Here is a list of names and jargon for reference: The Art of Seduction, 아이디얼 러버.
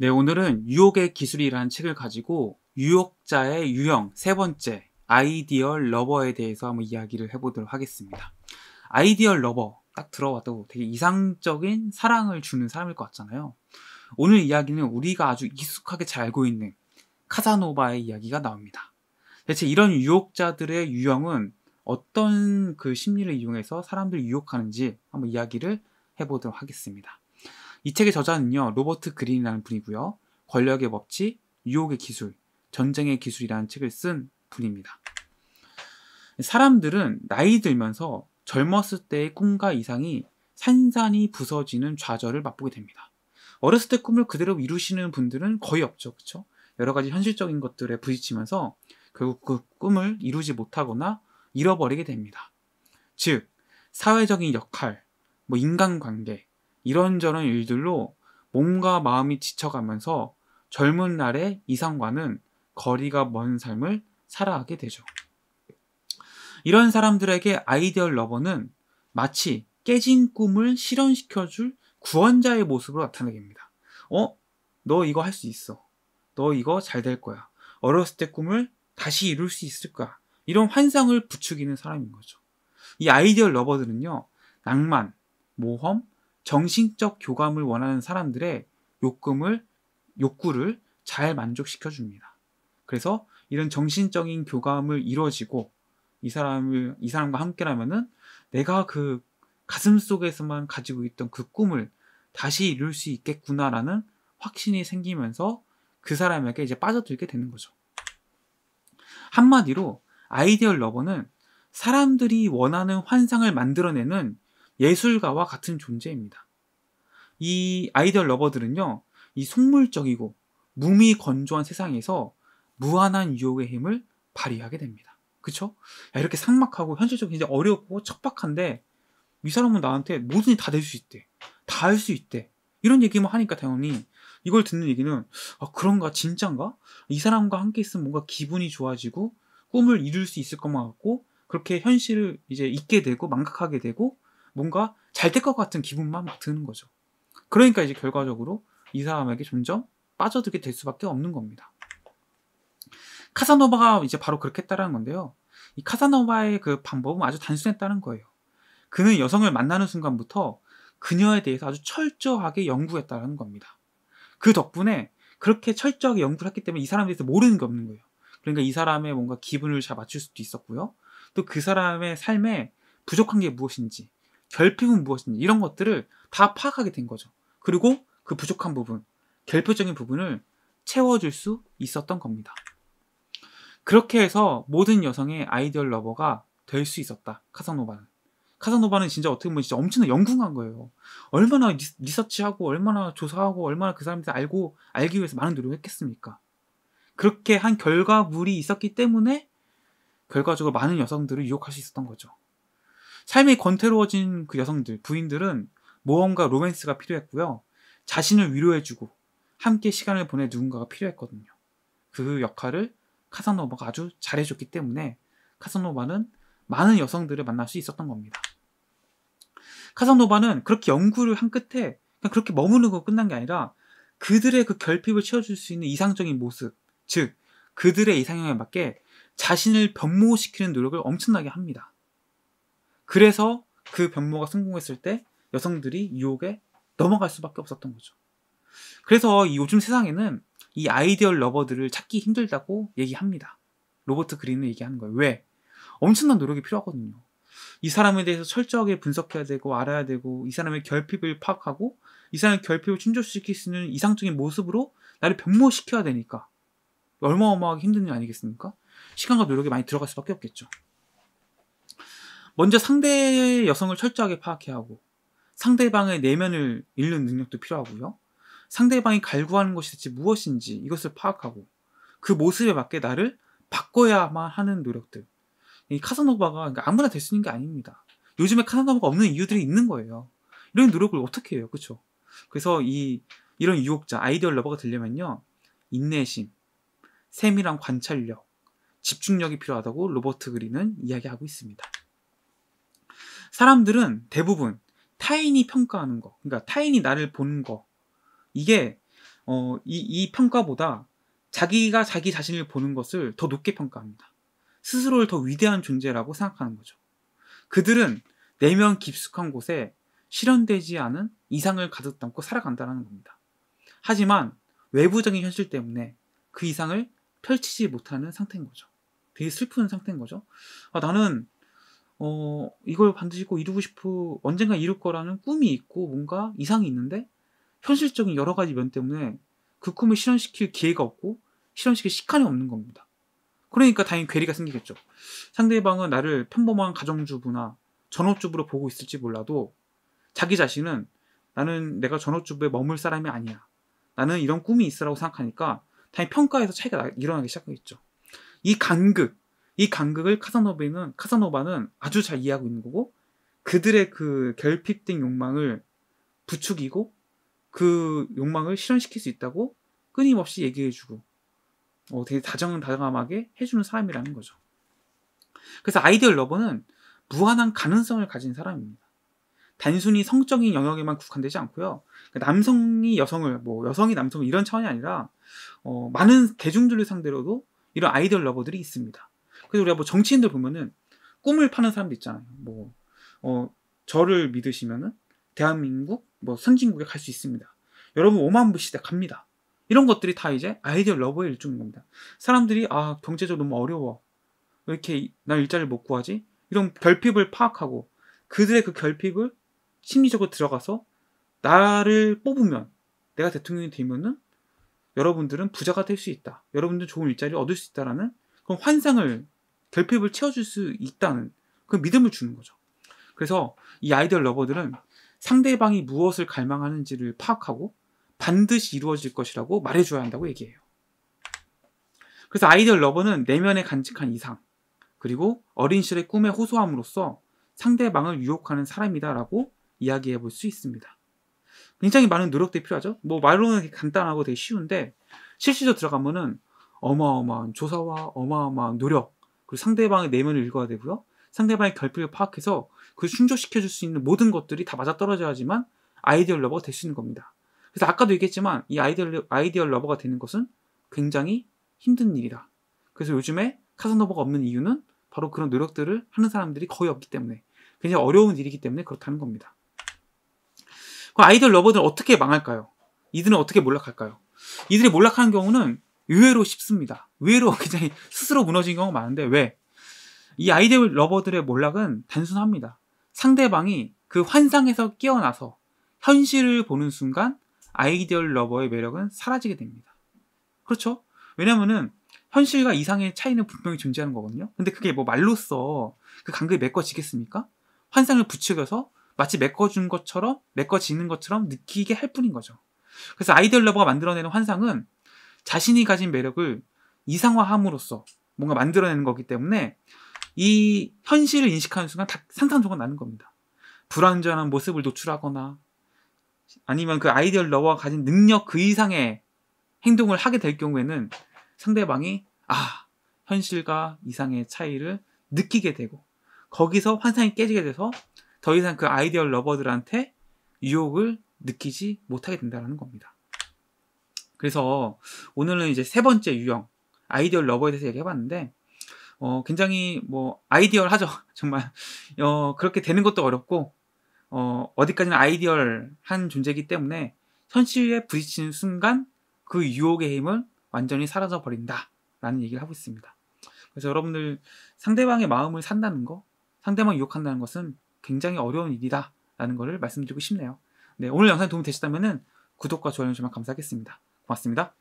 네, 오늘은 유혹의 기술이라는 책을 가지고 유혹자의 유형 세 번째 아이디얼 러버에 대해서 한번 이야기를 해보도록 하겠습니다. 아이디얼 러버 딱 들어와도 되게 이상적인 사랑을 주는 사람일 것 같잖아요. 오늘 이야기는 우리가 아주 익숙하게 잘 알고 있는 카사노바의 이야기가 나옵니다. 대체 이런 유혹자들의 유형은 어떤 그 심리를 이용해서 사람들을 유혹하는지 한번 이야기를 해보도록 하겠습니다. 이 책의 저자는요, 로버트 그린이라는 분이고요, 권력의 법칙, 유혹의 기술, 전쟁의 기술이라는 책을 쓴 분입니다. 사람들은 나이 들면서 젊었을 때의 꿈과 이상이 산산이 부서지는 좌절을 맛보게 됩니다. 어렸을 때 꿈을 그대로 이루시는 분들은 거의 없죠, 그렇죠? 여러 가지 현실적인 것들에 부딪히면서 결국 그 꿈을 이루지 못하거나 잃어버리게 됩니다. 즉, 사회적인 역할, 인간관계, 이런저런 일들로 몸과 마음이 지쳐가면서 젊은 날의 이상과는 거리가 먼 삶을 살아가게 되죠. 이런 사람들에게 아이디얼 러버는 마치 깨진 꿈을 실현시켜줄 구원자의 모습으로 나타나게 됩니다. 너 이거 할 수 있어. 너 이거 잘 될 거야. 어렸을 때 꿈을 다시 이룰 수 있을 거야. 이런 환상을 부추기는 사람인 거죠. 이 아이디얼 러버들은요, 낭만, 모험, 정신적 교감을 원하는 사람들의 욕구를 잘 만족시켜줍니다. 그래서 이런 정신적인 교감을 이루어지고 이 사람과 함께라면은 내가 그 가슴 속에서만 가지고 있던 그 꿈을 다시 이룰 수 있겠구나라는 확신이 생기면서 그 사람에게 이제 빠져들게 되는 거죠. 한마디로 아이디얼 러버는 사람들이 원하는 환상을 만들어내는 예술가와 같은 존재입니다. 이 아이디얼 러버들은요, 이 속물적이고 몸이 건조한 세상에서 무한한 유혹의 힘을 발휘하게 됩니다. 그쵸? 이렇게 삭막하고 현실적으로 굉장히 어렵고 척박한데 이 사람은 나한테 뭐든지 다 될 수 있대. 다 할 수 있대. 이런 얘기만 하니까 당연히 이걸 듣는 얘기는 그런가? 진짠가? 이 사람과 함께 있으면 뭔가 기분이 좋아지고 꿈을 이룰 수 있을 것만 같고 그렇게 현실을 이제 잊게 되고 망각하게 되고 뭔가 잘 될 것 같은 기분만 막 드는 거죠. 그러니까 이제 결과적으로 이 사람에게 점점 빠져들게 될 수밖에 없는 겁니다. 카사노바가 이제 바로 그렇게 했다는 건데요. 이 카사노바의 그 방법은 아주 단순했다는 거예요. 그는 여성을 만나는 순간부터 그녀에 대해서 아주 철저하게 연구했다는 겁니다. 그 덕분에 그렇게 철저하게 연구를 했기 때문에 이 사람에 대해서 모르는 게 없는 거예요. 그러니까 이 사람의 뭔가 기분을 잘 맞출 수도 있었고요. 또 그 사람의 삶에 부족한 게 무엇인지, 결핍은 무엇인지 이런 것들을 다 파악하게 된 거죠. 그리고 그 부족한 부분, 결핍적인 부분을 채워줄 수 있었던 겁니다. 그렇게 해서 모든 여성의 아이디얼 러버가 될 수 있었다, 카사노바는. 카사노바는 진짜 어떻게 보면 진짜 엄청난 연구한 거예요. 얼마나 리서치하고 얼마나 조사하고 얼마나 그 사람들 알기 위해서 많은 노력을 했겠습니까? 그렇게 한 결과물이 있었기 때문에 결과적으로 많은 여성들을 유혹할 수 있었던 거죠. 삶이 권태로워진 그 여성들, 부인들은 모험과 로맨스가 필요했고요. 자신을 위로해주고 함께 시간을 보낼 누군가가 필요했거든요. 그 역할을 카사노바가 아주 잘해줬기 때문에 카사노바는 많은 여성들을 만날 수 있었던 겁니다. 카사노바는 그렇게 연구를 한 끝에 그냥 그렇게 머무는 거 끝난 게 아니라 그들의 그 결핍을 채워줄 수 있는 이상적인 모습, 즉 그들의 이상형에 맞게 자신을 변모시키는 노력을 엄청나게 합니다. 그래서 그 변모가 성공했을 때 여성들이 유혹에 넘어갈 수밖에 없었던 거죠. 그래서 이 요즘 세상에는 이 아이디얼 러버들을 찾기 힘들다고 얘기합니다. 로버트 그린은 얘기하는 거예요. 왜? 엄청난 노력이 필요하거든요. 이 사람에 대해서 철저하게 분석해야 되고 알아야 되고 이 사람의 결핍을 파악하고 이 사람의 결핍을 충족시킬 수 있는 이상적인 모습으로 나를 변모시켜야 되니까 어마어마하게 힘든 일 아니겠습니까? 시간과 노력이 많이 들어갈 수밖에 없겠죠. 먼저 상대의 여성을 철저하게 파악해야 하고 상대방의 내면을 읽는 능력도 필요하고요. 상대방이 갈구하는 것이 대체 무엇인지 이것을 파악하고 그 모습에 맞게 나를 바꿔야만 하는 노력들. 이 카사노바가 아무나 될 수 있는 게 아닙니다. 요즘에 카사노바가 없는 이유들이 있는 거예요. 이런 노력을 어떻게 해요, 그렇죠? 그래서 이런 유혹자, 아이디얼 러버가 되려면요, 인내심, 세밀한 관찰력, 집중력이 필요하다고 로버트 그린은 이야기하고 있습니다. 사람들은 대부분 타인이 평가하는 거, 그러니까 타인이 나를 보는 거, 이게 이 평가보다 자기가 자기 자신을 보는 것을 더 높게 평가합니다. 스스로를 더 위대한 존재라고 생각하는 거죠. 그들은 내면 깊숙한 곳에 실현되지 않은 이상을 가득 담고 살아간다는 겁니다. 하지만 외부적인 현실 때문에 그 이상을 펼치지 못하는 상태인 거죠. 되게 슬픈 상태인 거죠. 아, 나는 이걸 반드시 꼭 이루고 싶고 언젠가 이룰 거라는 꿈이 있고 뭔가 이상이 있는데 현실적인 여러 가지 면 때문에 그 꿈을 실현시킬 기회가 없고 실현시킬 시간이 없는 겁니다. 그러니까 당연히 괴리가 생기겠죠. 상대방은 나를 평범한 가정주부나 전업주부로 보고 있을지 몰라도 자기 자신은 나는 내가 전업주부에 머물 사람이 아니야. 나는 이런 꿈이 있으라고 생각하니까 당연히 평가에서 차이가 일어나기 시작하겠죠. 이 간극을 카사노바는 아주 잘 이해하고 있는 거고, 그들의 그 결핍된 욕망을 부추기고 그 욕망을 실현시킬 수 있다고 끊임없이 얘기해주고 되게 다정다감하게 해주는 사람이라는 거죠. 그래서 아이디얼 러버는 무한한 가능성을 가진 사람입니다. 단순히 성적인 영역에만 국한되지 않고요. 남성이 여성을, 여성이 남성을 이런 차원이 아니라 많은 대중들을 상대로도 이런 아이디얼 러버들이 있습니다. 그래서 우리가 정치인들 보면은 꿈을 파는 사람도 있잖아요. 저를 믿으시면은 대한민국 선진국에 갈 수 있습니다. 여러분 5만 불 시대 갑니다. 이런 것들이 다 이제 아이디얼 러버의 일종인 겁니다. 사람들이 아 경제적으로 너무 어려워. 왜 이렇게 나 일자리를 못 구하지? 이런 결핍을 파악하고 그들의 그 결핍을 심리적으로 들어가서 나를 뽑으면 내가 대통령이 되면은 여러분들은 부자가 될 수 있다. 여러분들은 좋은 일자리를 얻을 수 있다라는 그런 환상을 결핍을 채워줄 수 있다는 그 믿음을 주는 거죠. 그래서 이 아이디얼 러버들은 상대방이 무엇을 갈망하는지를 파악하고 반드시 이루어질 것이라고 말해줘야 한다고 얘기해요. 그래서 아이디얼 러버는 내면에 간직한 이상 그리고 어린 시절의 꿈의 호소함으로써 상대방을 유혹하는 사람이다라고 이야기해 볼 수 있습니다. 굉장히 많은 노력들이 필요하죠. 말로는 간단하고 되게 쉬운데 실시로 들어가면은 어마어마한 조사와 어마어마한 노력 그리고 상대방의 내면을 읽어야 되고요. 상대방의 결핍을 파악해서 그걸 충족시켜줄 수 있는 모든 것들이 다 맞아떨어져야지만 아이디얼 러버가 될 수 있는 겁니다. 그래서 아까도 얘기했지만 이 아이디얼 러버가 되는 것은 굉장히 힘든 일이다. 그래서 요즘에 카사노바가 없는 이유는 바로 그런 노력들을 하는 사람들이 거의 없기 때문에 굉장히 어려운 일이기 때문에 그렇다는 겁니다. 그럼 아이디얼 러버들은 어떻게 망할까요? 이들은 어떻게 몰락할까요? 이들이 몰락하는 경우는 의외로 쉽습니다. 의외로 굉장히 스스로 무너진 경우가 많은데 왜? 이 아이디얼 러버들의 몰락은 단순합니다. 상대방이 그 환상에서 깨어나서 현실을 보는 순간 아이디얼 러버의 매력은 사라지게 됩니다. 그렇죠? 왜냐면은 현실과 이상의 차이는 분명히 존재하는 거거든요. 근데 그게 말로써 그 간극이 메꿔지겠습니까? 환상을 부추겨서 마치 메꿔지는 것처럼 느끼게 할 뿐인 거죠. 그래서 아이디얼 러버가 만들어내는 환상은 자신이 가진 매력을 이상화함으로써 뭔가 만들어내는 거기 때문에 이 현실을 인식하는 순간 다 상상조가 나는 겁니다. 불완전한 모습을 노출하거나 아니면 그 아이디얼 러버가 가진 능력 그 이상의 행동을 하게 될 경우에는 상대방이 현실과 이상의 차이를 느끼게 되고 거기서 환상이 깨지게 돼서 더 이상 그 아이디얼 러버들한테 유혹을 느끼지 못하게 된다는 겁니다. 그래서 오늘은 이제 세 번째 유형 아이디얼 러버에 대해서 얘기해봤는데 굉장히 아이디얼하죠. 정말 그렇게 되는 것도 어렵고 어디까지나 아이디얼한 존재이기 때문에 현실에 부딪히는 순간 그 유혹의 힘을 완전히 사라져 버린다 라는 얘기를 하고 있습니다. 그래서 여러분들 상대방의 마음을 산다는 거 상대방을 유혹한다는 것은 굉장히 어려운 일이다 라는 것을 말씀드리고 싶네요. 네, 오늘 영상이 도움이 되셨다면 구독과 좋아요 정말 감사하겠습니다. 고맙습니다.